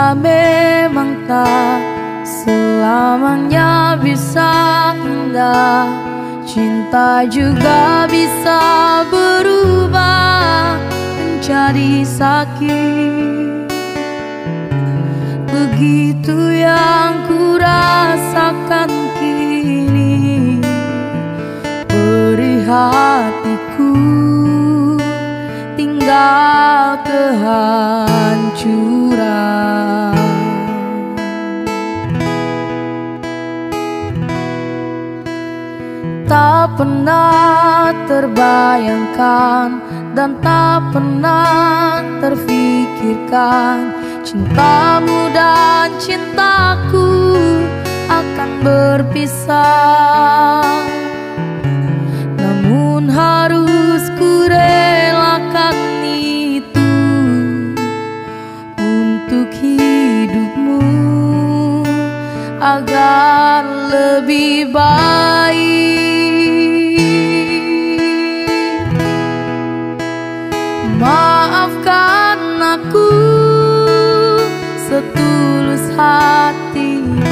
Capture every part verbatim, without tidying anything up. kita memang tak selamanya bisa indah. Cinta juga bisa berubah menjadi sakit. Begitu yang ku rasakan kini, perih hatiku tinggal kehancuran. Tak pernah terbayangkan dan tak pernah terfikirkan cintamu dan cintaku akan berpisah. Namun harus ku relakan itu untuk hidupmu agar lebih baik. Maafkan aku setulus hatimu.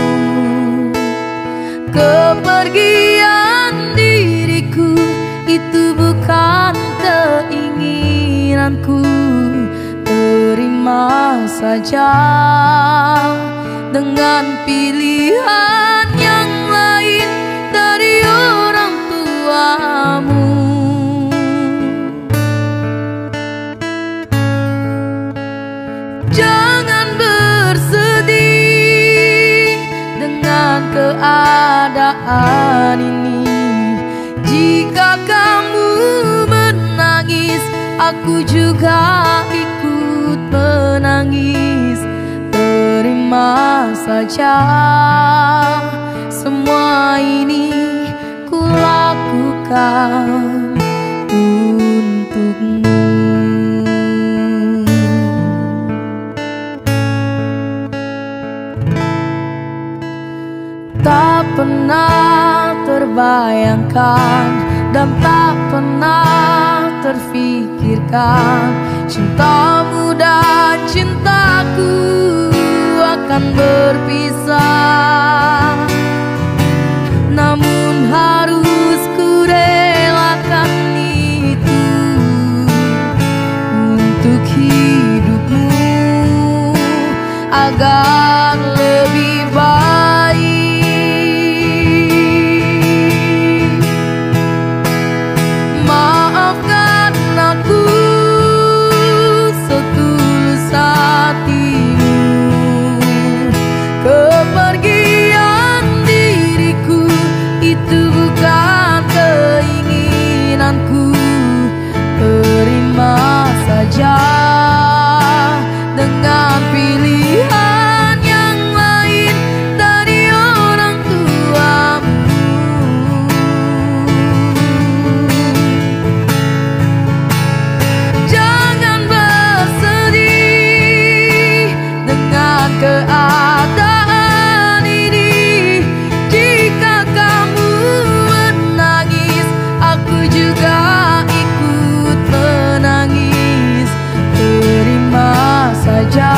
Kepergian diriku itu bukan keinginanku. Terima saja dengan pilihan yang lain dari orang tuamu. Jangan bersedih dengan keadaan ini. Jika kamu menangis, aku juga ikut menangis. Terima saja semua ini kulakukan untukmu. Tak pernah terbayangkan dan tak pernah terfikirkan cintamu dan cintaku akan berpisah. Namun harus ku relakan itu untuk hidupmu agar lebih baik. Dengan pilihan yang lain dari orang tuamu. Jangan bersedih dengan keadaan ini. Jika kamu menangis, aku juga ikut menangis. Terima saja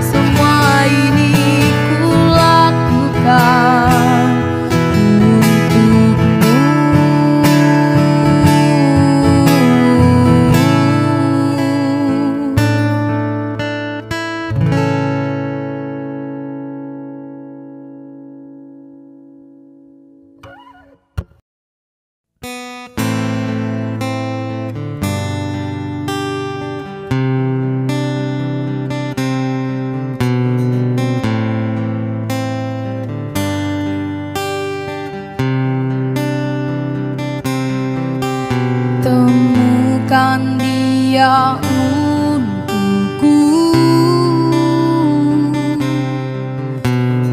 semua ini kulakukan untukmu. Dia untukku,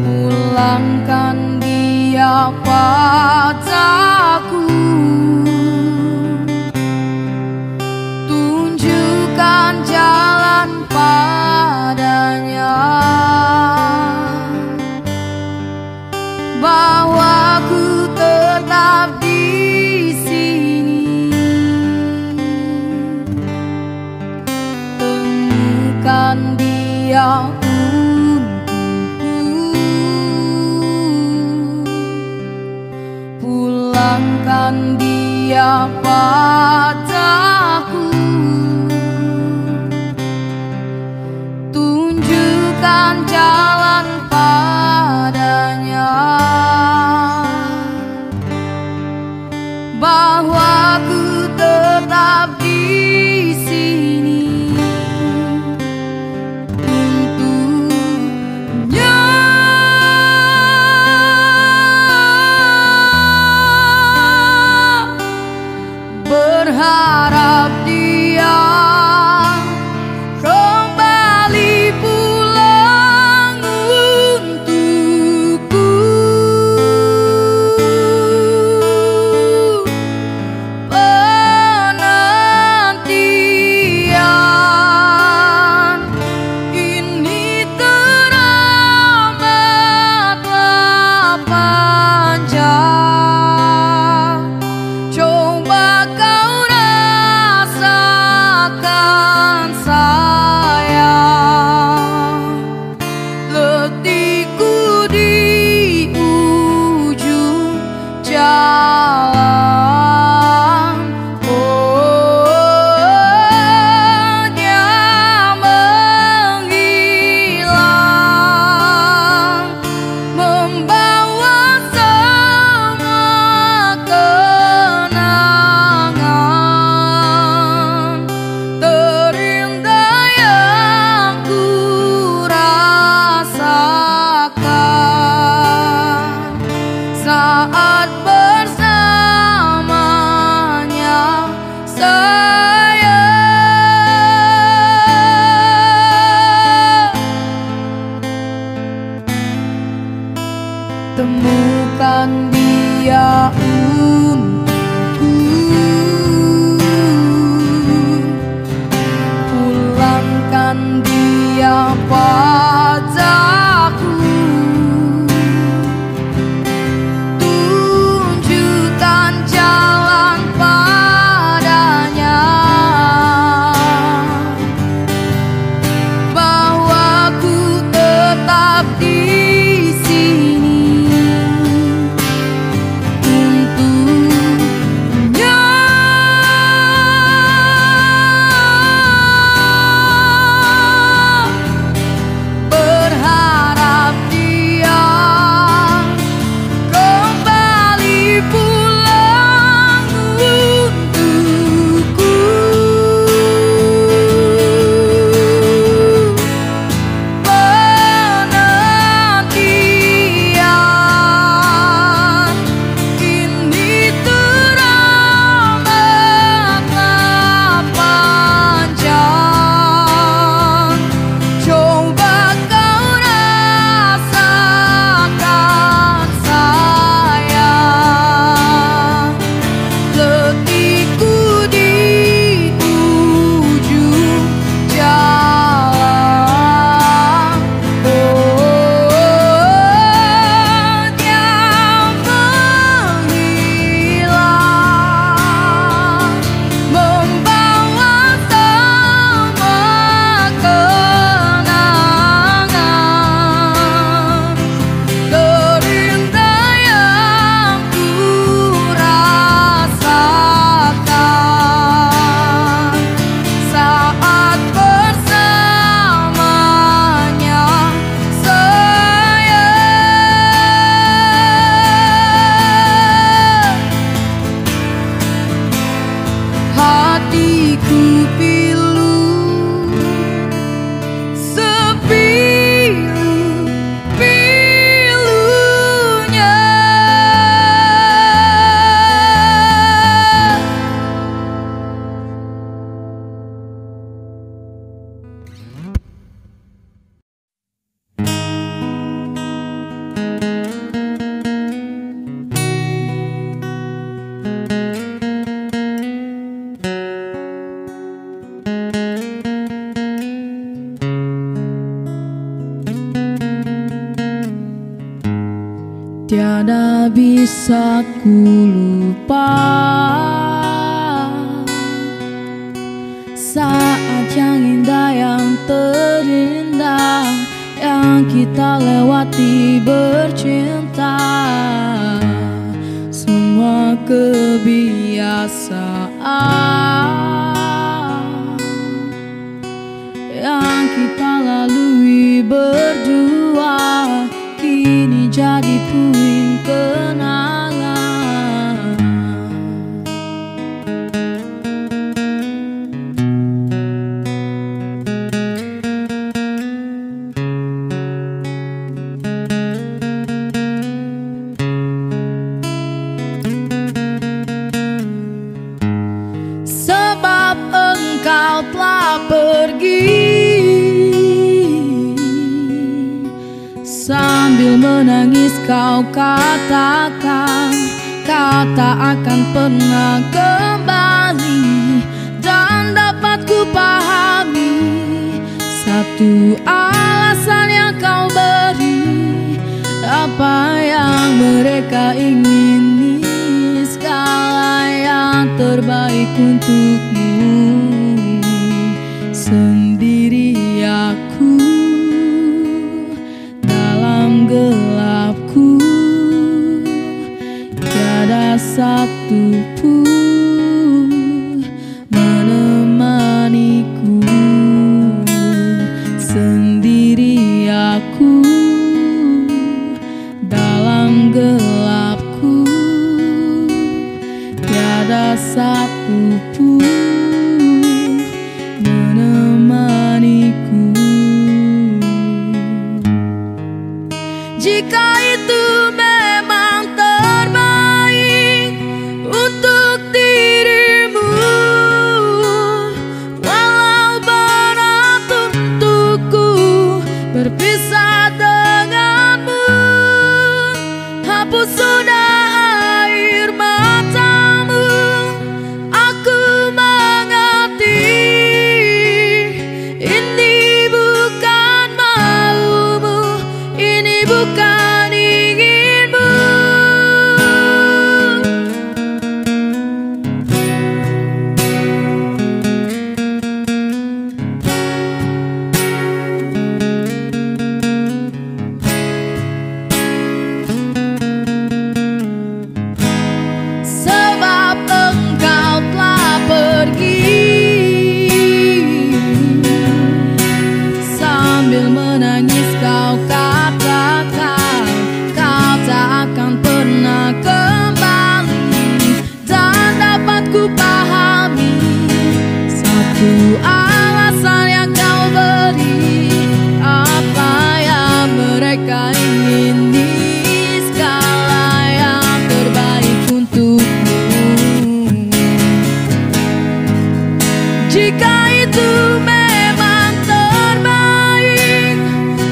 pulangkan dia padaku. Tunjukkan jalan padanya, bahwa ku tetap dia hilangkan dia padaku. Tunjukkan jalan padanya, bahwa ku tetap di sini untuknya. Berharap dia kembali pulang untukku. Penantian ini teramatlah panjang. Coba kau rasakan sayang, letihku di ujung jalan. Temukan dia untukku, pulangkan dia padaku. Tunjukkan jalan padanya, bahwa ku tetap di bisa ku lupa saat yang indah, yang terindah yang kita lewati bercinta semua. kebiasaan yang kita lalui berdua kini jadi puing kenangan. Sebab engkau telah pergi sambil menangis kau katakan kata akan pernah kembali. Dan dapat ku pahami satu alasan yang kau beri, apa yang mereka ingini segala yang terbaik untukmu. Sendiri aku gelapku, tiada satu pun menemaniku. Sendiri aku dalam gelapku, tiada satu pun menemaniku. Jika itu memang terbaik untuk dirimu, walau berat untukku berpisah denganmu, hapus sudah air matamu. Aku mengerti ini bukan malumu, ini bukan inginmu. Sebab engkau telah pergi sambil menangis kau katakan kata akan pernah kembali. Dan dapat ku pahami satu alasan yang kau beri, apa yang mereka ingini segala yang terbaik untukmu. Jika itu memang terbaik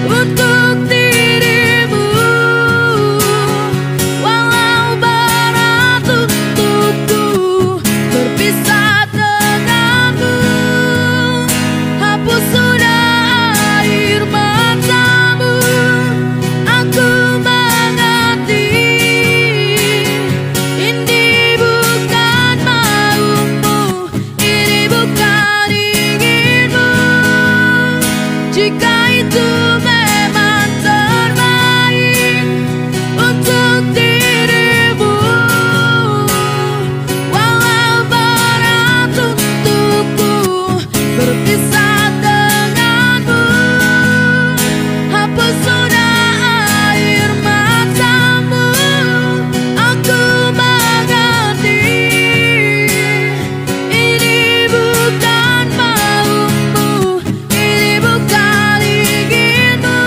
untuk dirimu, walau berat untukku berpisah denganmu, hapus sudah air matamu. Aku mengerti ini bukan maumu, ini bukan inginmu. Jika itu memang terbaik untuk dirimu, walau berat untukku berpisah denganmu, hapus sudah air matamu. Aku mengerti ini bukan maumu, ini bukan inginmu.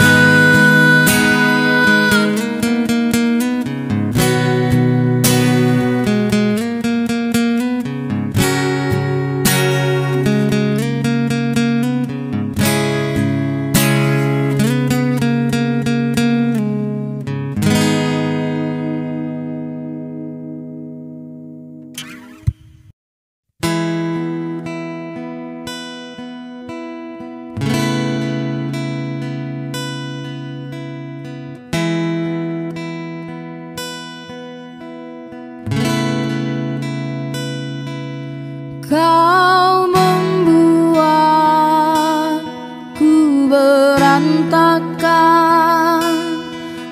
Kau membuatku berantakan,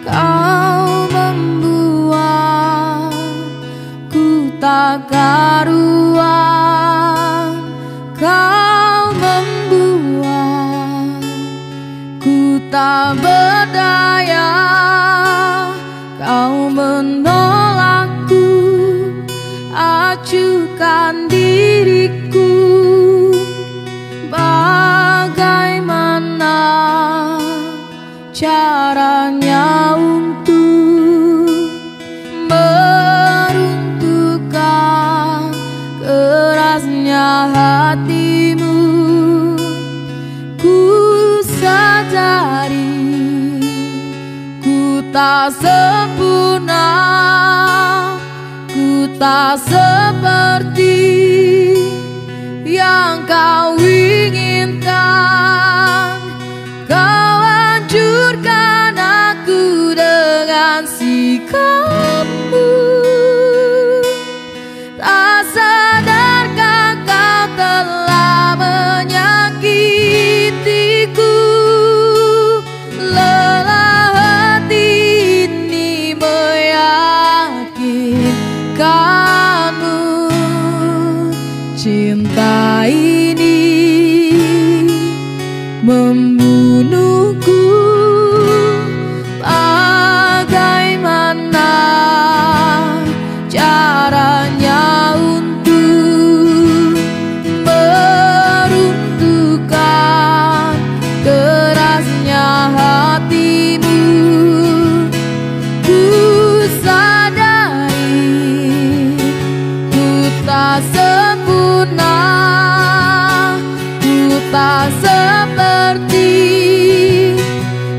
kau membuatku tak karuan kau membuat ku tak berdaya, kau menolakku, acuhkan diriku bagaimana caranya untuk meruntuhkan kerasnya hatimu. Ku sadari ku tak sempurna, ku tak seperti yang kau inginkan. Kau hancurkan aku dengan sikapmu, tak sadarkah kau telah menyakitiku. Lelah hati ini meyakinkanmu, cinta ini membunuhku. Bagaimana caranya untuk meruntuhkan kerasnya hatimu. Ku sadari ku tak sempurna, ku tak seperti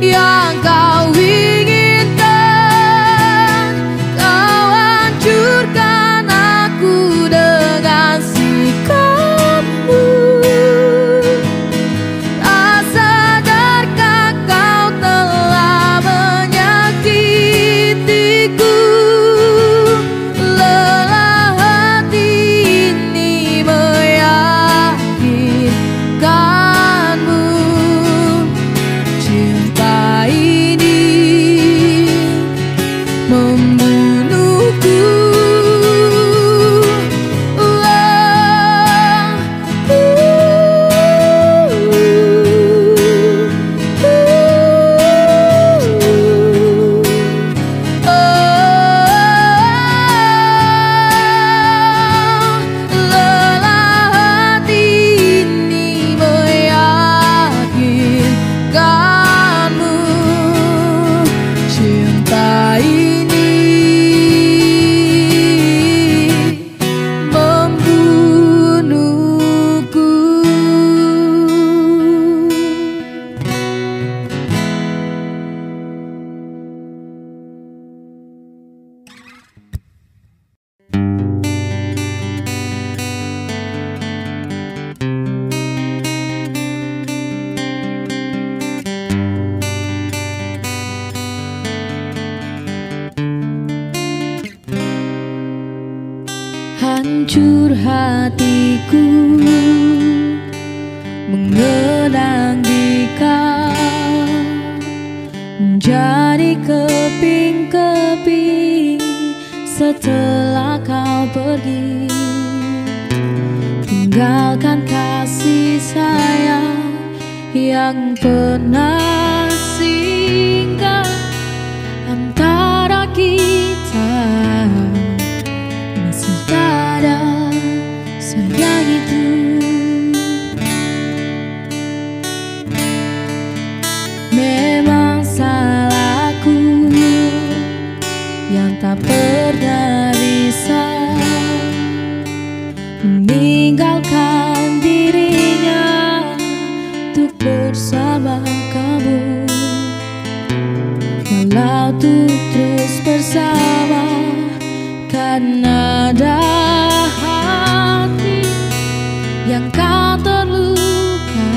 yang kau inginkan. Kau hancurkan aku dengan sikapmu, tak sadarkah kau telah menyakitiku. Lelah hati ini meyakinkan hatiku, menggenang di kau, menjadi keping-keping setelah kau pergi. Tinggalkan kasih sayang yang pernah singgah antara kita. Masih ada sayang itu, memang salahku yang tak pernah bisa meninggalkan dirinya untuk bersama kamu. Walau tuh terus bersama karena ada yang kau terluka.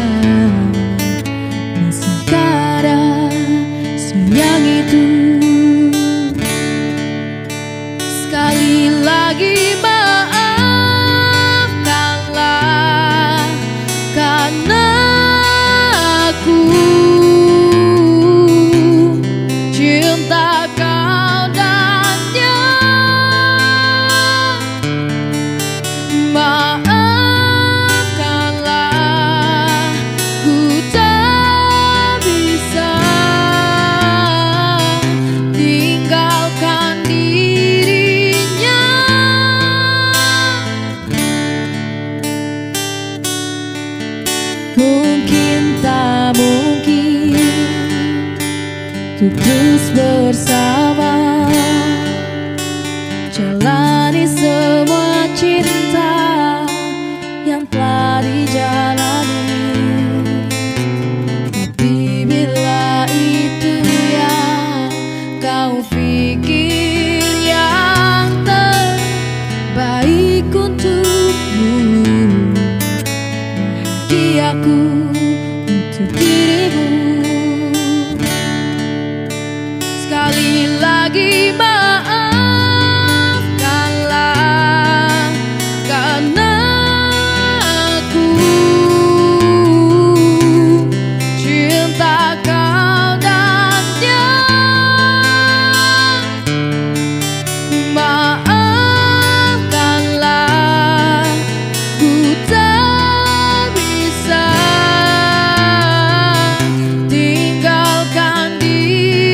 Masihkah ada sayang itu? Sekali lagi maafkanlah karena aku cinta kau dan dia. Ku terus bersama jalani semua cinta yang telah dijalani. Tapi bila itu yang kau pikir yang terbaik untukmu, bahagiaku untuk dirimu. Sekali lagi maafkanlah karena aku cinta kau dan dia. Maafkanlah ku tak bisa tinggalkan dia.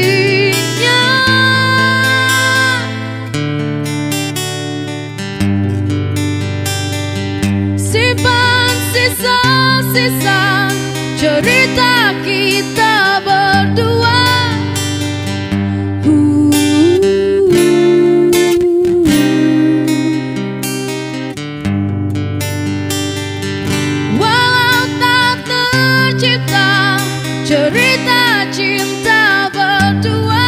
Simpan sisa-sisa cerita kita berdua. uh, Walau tak tercipta cerita cinta berdua,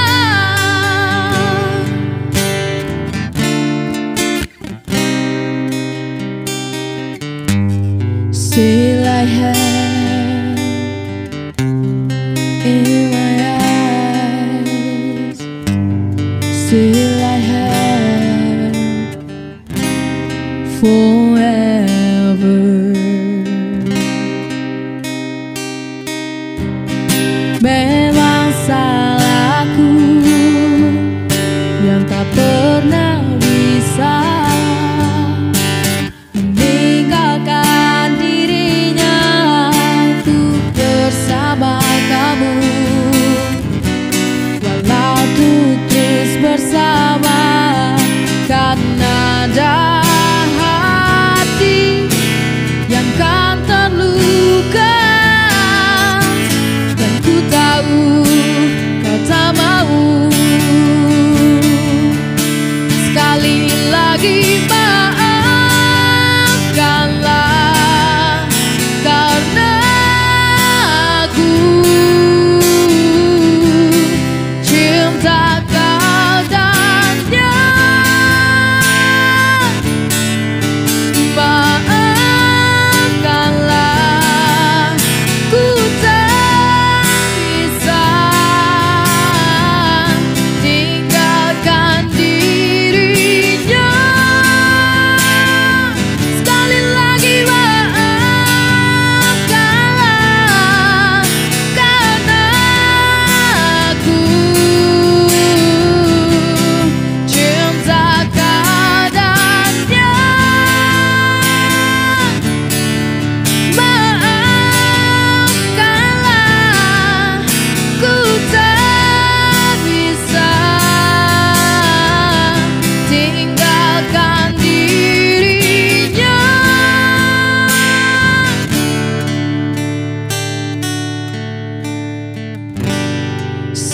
still I have in my eyes, still I have forever. Memang salahku yang tak pernah bisa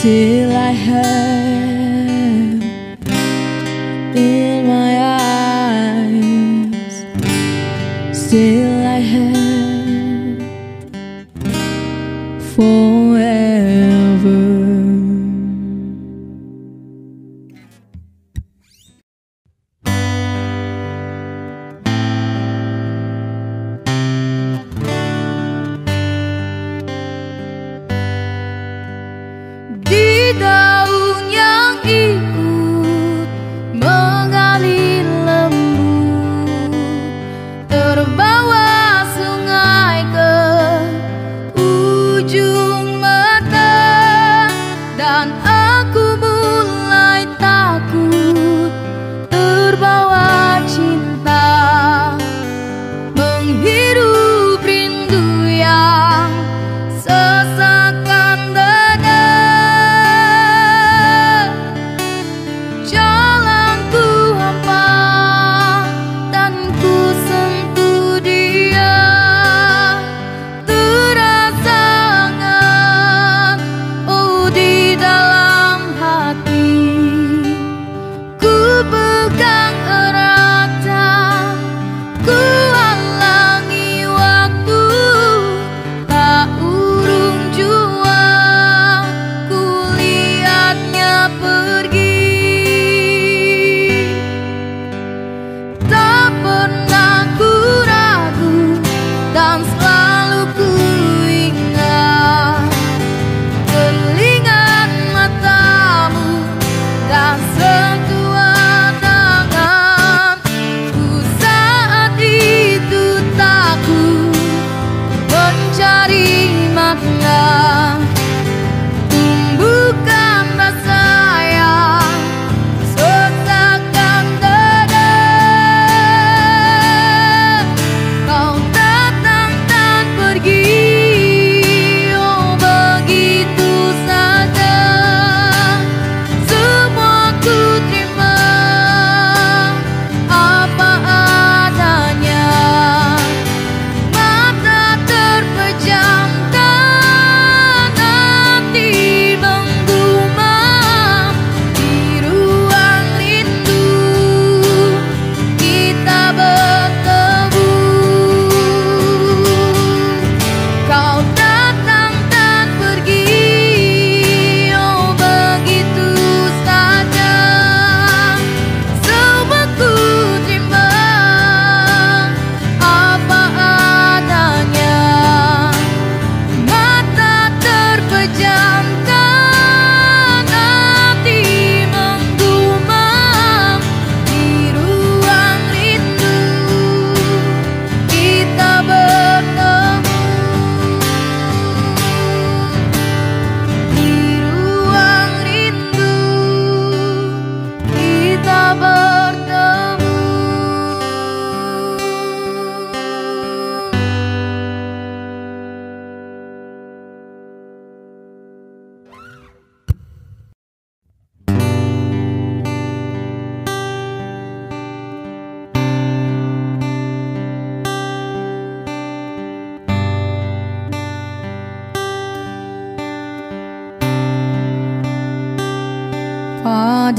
till I have in my eyes, still I have forever. Daun yang ikut mengalir lembut terbawa semua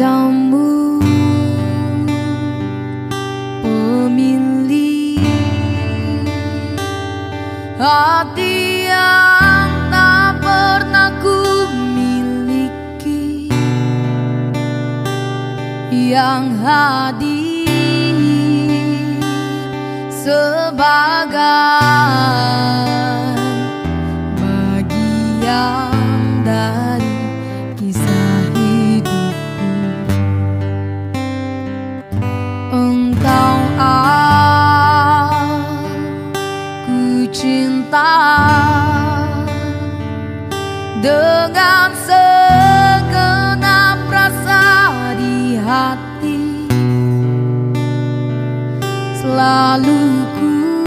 padamu, pemilik hati yang tak pernah ku miliki, yang hadir sebagai bagian dari kisah hidupku. Engkau aku cinta dengan segenap rasa di hati, selalu ku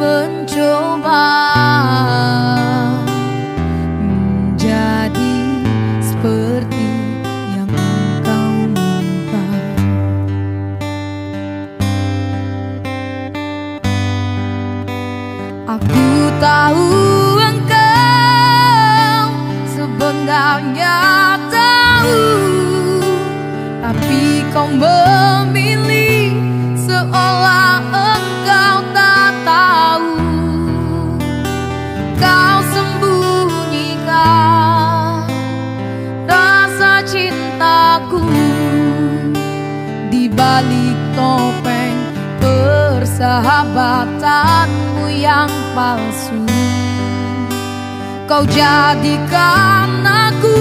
mencoba menjadi seperti yang engkau minta. Aku tahu engkau sebenarnya tahu, tapi kau memilih seolah engkau tak tahu. Kau sembunyikan rasa cintaku di balik topeng persahabatanmu yang palsu. Kau jadikan aku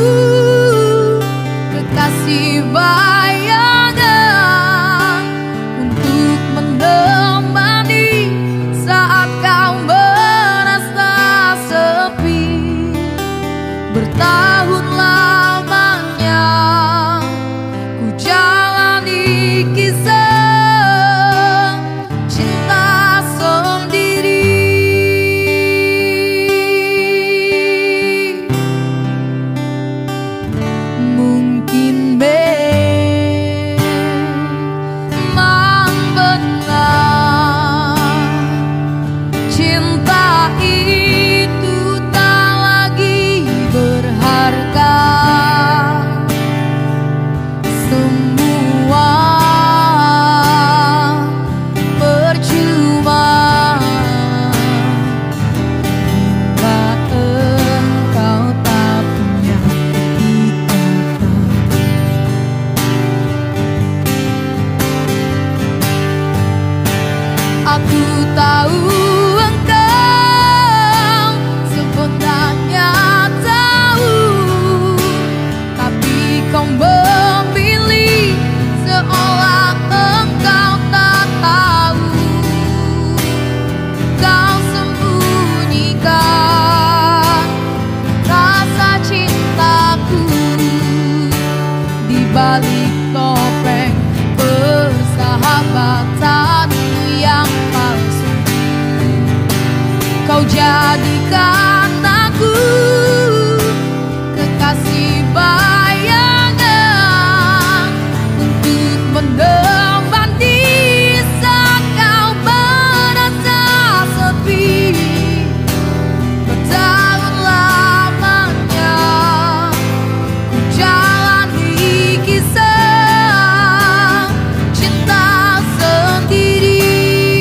kekasih bayangan untuk menemani saat kau merasa sepi. Bertahun lamanya ku jalani kisah cinta sendiri. Mungkin memang benar cinta itu tak lagi berharga, semua percuma bila engkau tak punya ikatan. Aku tahu engkau sebenarnya tahu, tapi kau memilih seolah engkau tak tahu. Kau sembunyikan rasa cintaku di balik topeng persahabatanmu yang palsu. Kau jadikan aku kekasih bayangan untuk menemani saat kau merasa sepi. Bertahun lamanya ku jalani kisah cinta sendiri. Aku tahu engkau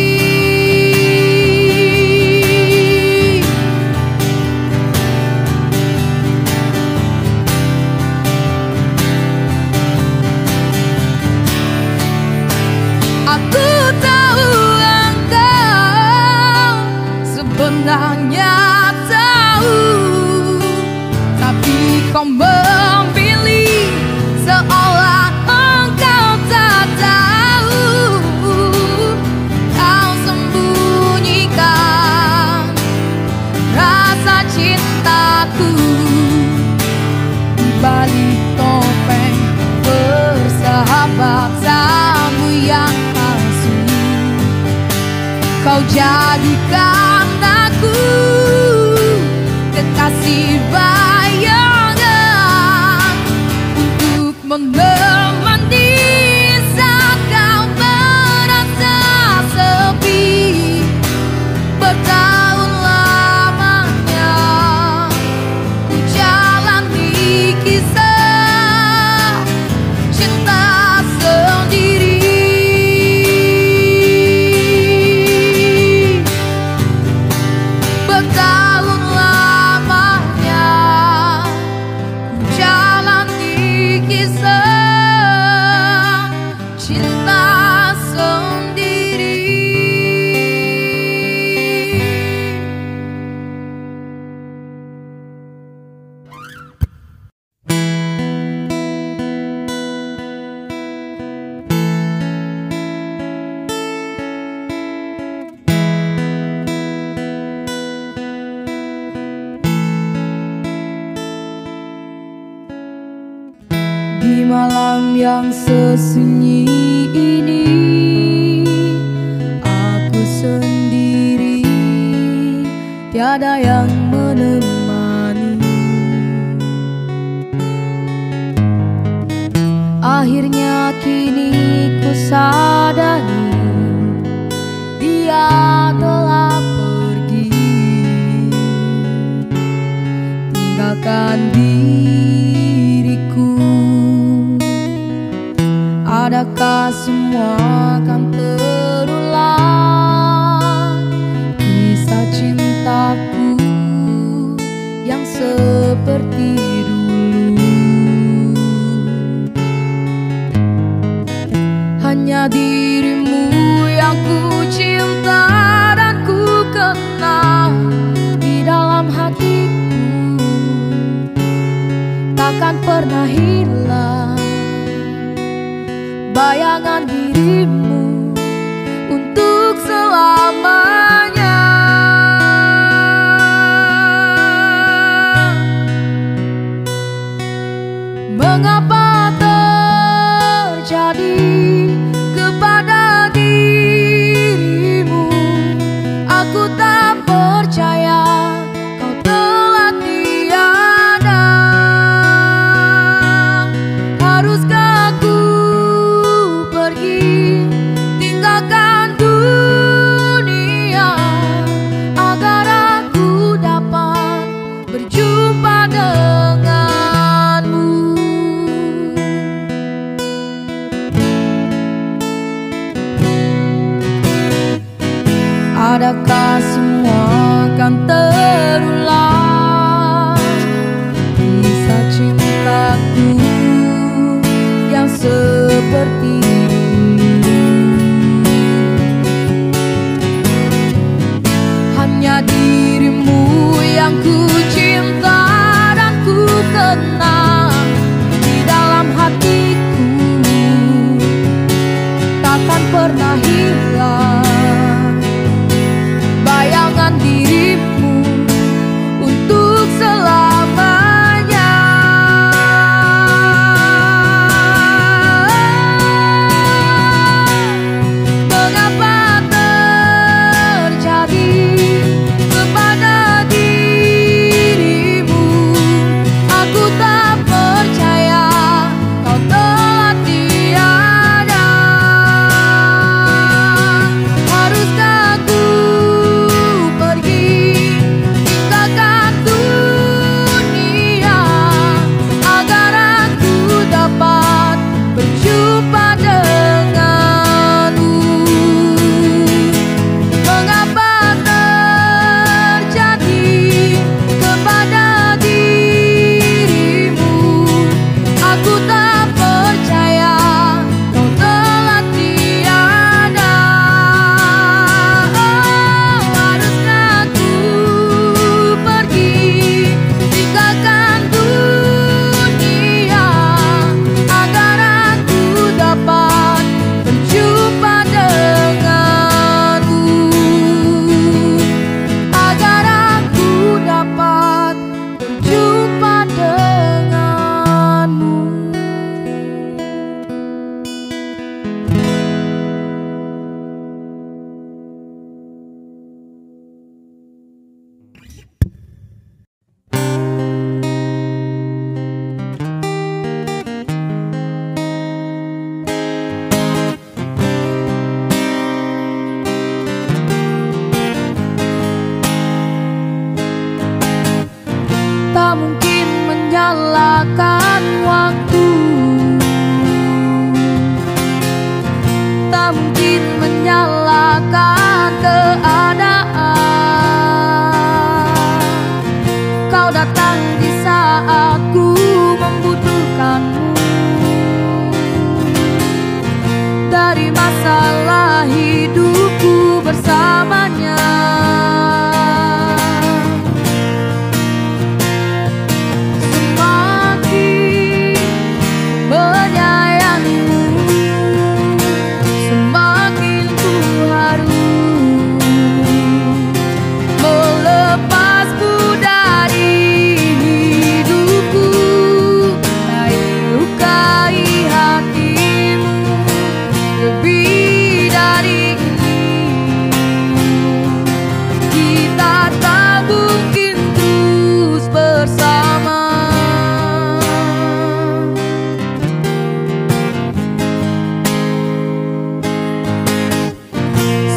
sebenarnya tahu, tapi kau memilih seolah engkau tak tahu. Kau sembunyikan rasa cintaku di balik topeng persahabatanmu yang palsu. Kau jadikan aku kekasih bayangan untuk menemani saat kau merasa sepi. Bertahun lamanya ku jalani kisah yang sesunyi ini, aku sendiri, tiada yang menemani. Akhirnya kini ku sadari, dia telah pergi, tinggalkan diriku. Adakah semua akan terulang, kisah cintaku yang seperti dulu? Hanya dirimu yang ku cinta dan ku kenal di dalam hatiku, takkan pernah hilang bayangan dirimu untuk selamanya. Mengapa terjadi kepada dirimu? Aku tak percaya kau telah tiada. Haruskah adakah semua akan terulang, kisah cintaku yang seperti dulu? Hanya dirimu yang ku cinta dan ku kenal di dalam hatiku, takkan pernah hilang dirimu untuk selamanya. Mengapa terjadi kepada dirimu? Aku tak percaya kau telah tiada. Haruskah hati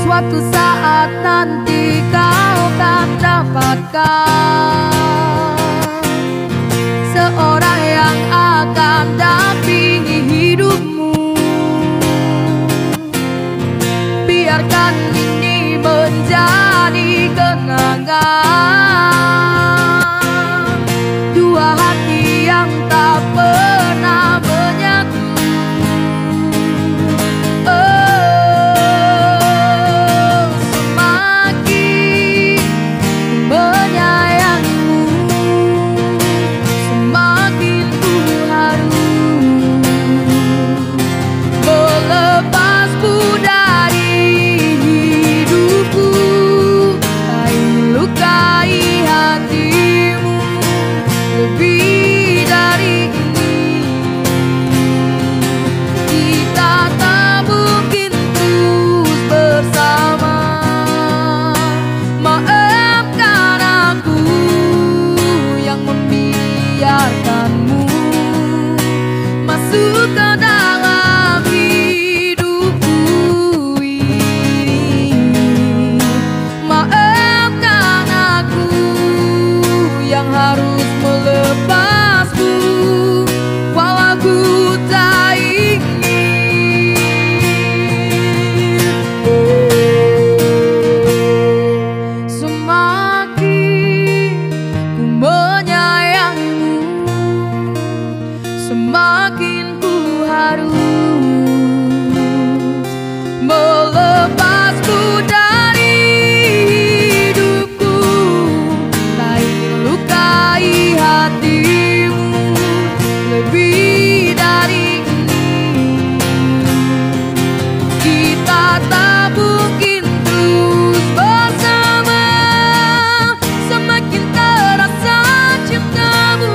Suatu saat nanti kau kan dapatkan seorang yang akan dampingi hidupmu. Biarkan ini menjadi kenangan dua hati yang tak pernah menyatu. Semakin ku harus melepasku dari hidupku, tak ingin lukai hatimu lebih dari ini. Kita tak mungkin terus bersama, semakin terasa cintamu.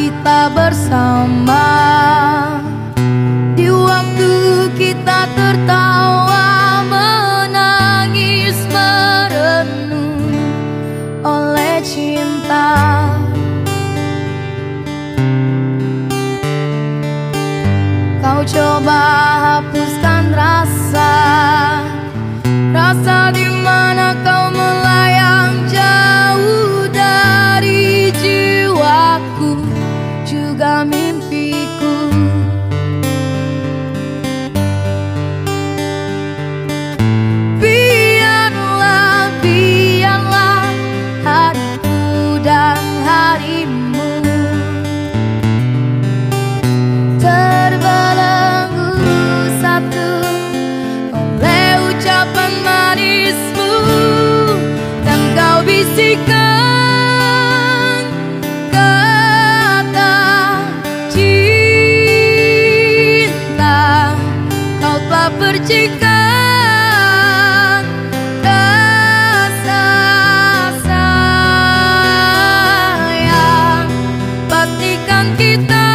Kita bersama di waktu kita tertawa, menangis, merenung oleh cinta. Kau coba hapuskan rasa, rasa di mana kau melayang jauh dari jiwaku, juga mimpiku. Biarlah, biarlah hariku dan harimu terbelenggu satu oleh ucapan manismu. Dan kau bisikkan kata percikan rasa sayang, pastikan kita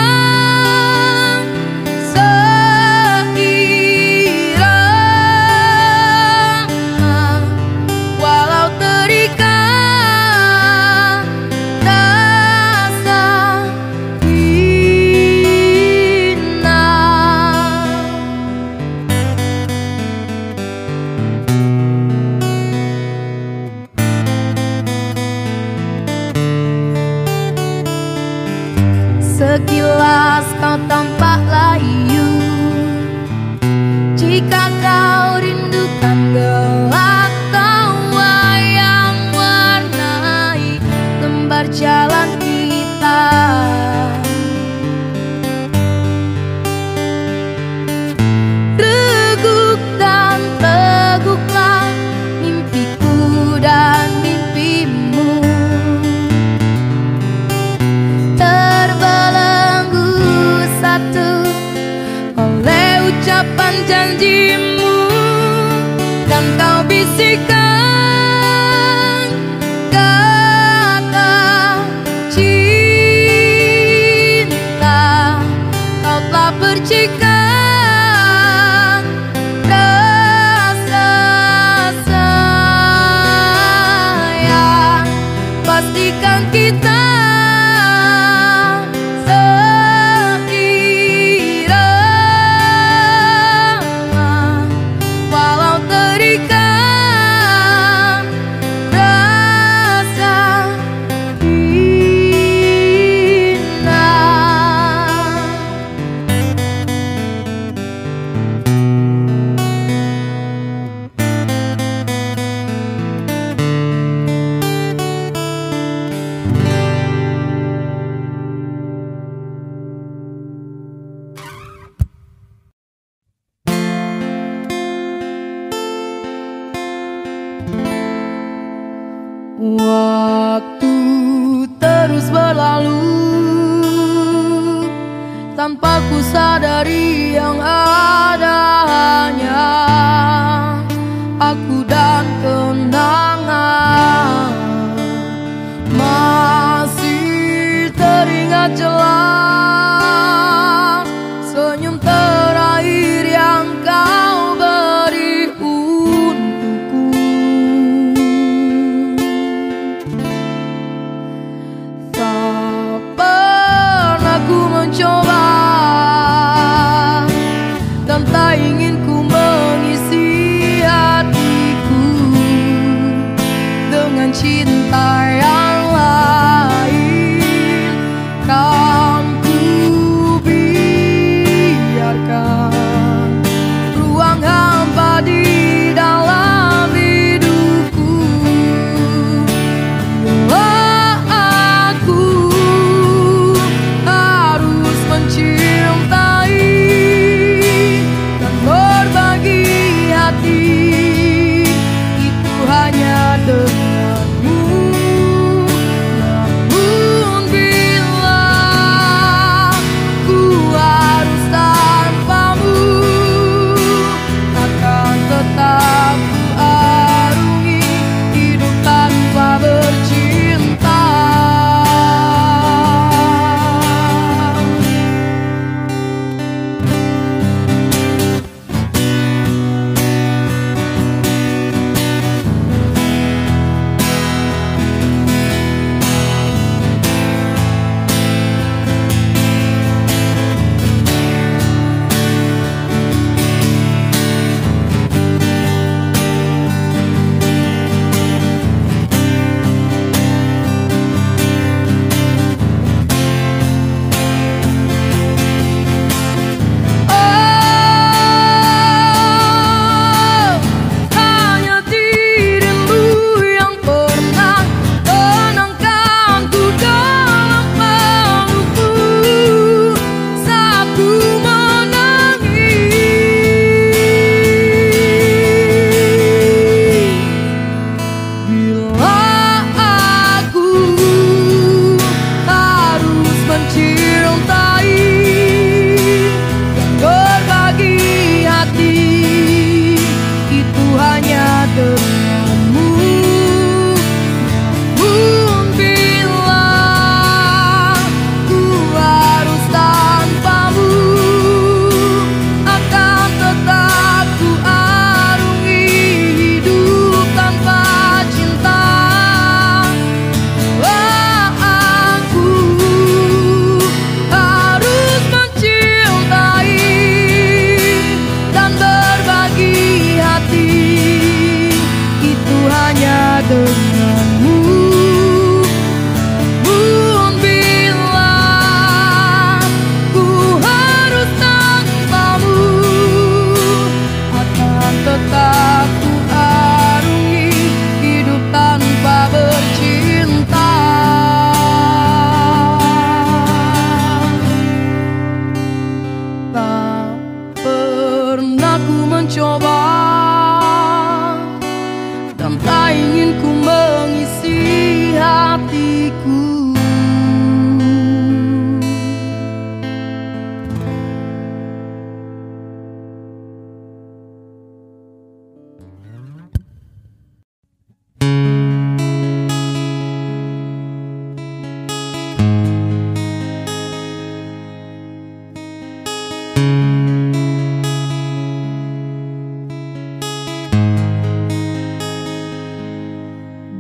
bersatu oleh ucapan janjimu, dan kau bisikkan kata cinta. Kau telah percikan dari yang adanya aku dan kenangan, masih teringat jelas senyum terakhir yang kau beri untukku. Tak pernah ku mencoba, tak ingin ku mengisi hatiku.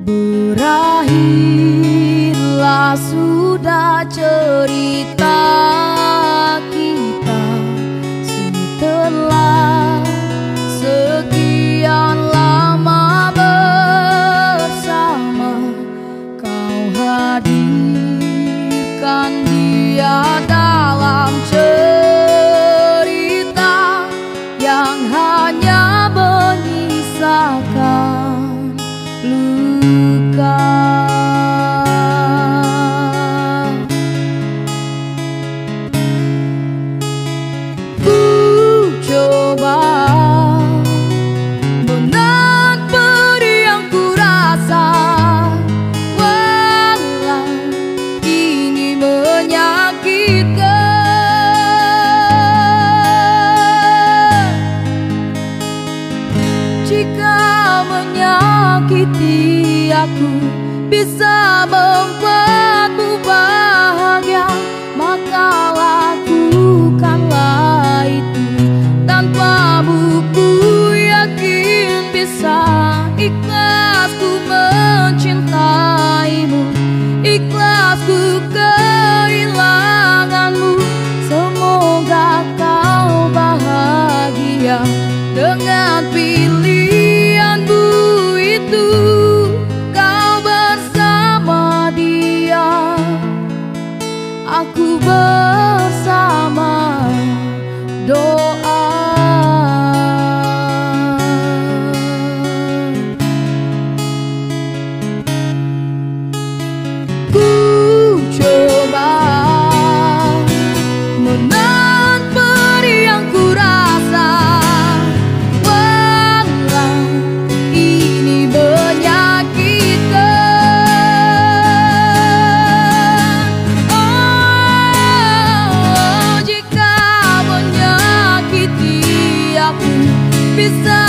Berakhirlah sudah cerita kita setelah sekian lama bersama. Kau hadirkan dia dalam cerita yang hanya menyisakan menyakiti aku. Bisa membuatmu bahagia, maka lakukanlah itu. Tanpa buku yakin bisa ikhlasku mencintaimu, ikhlasku kehilanganmu. Semoga kau bahagia dengan pilihanmu itu, kau bersama dia, aku bersama doa. Ku coba menahan perih yang ku rasa, walau ini menyakitkan. Oh, jika menyakiti aku bisa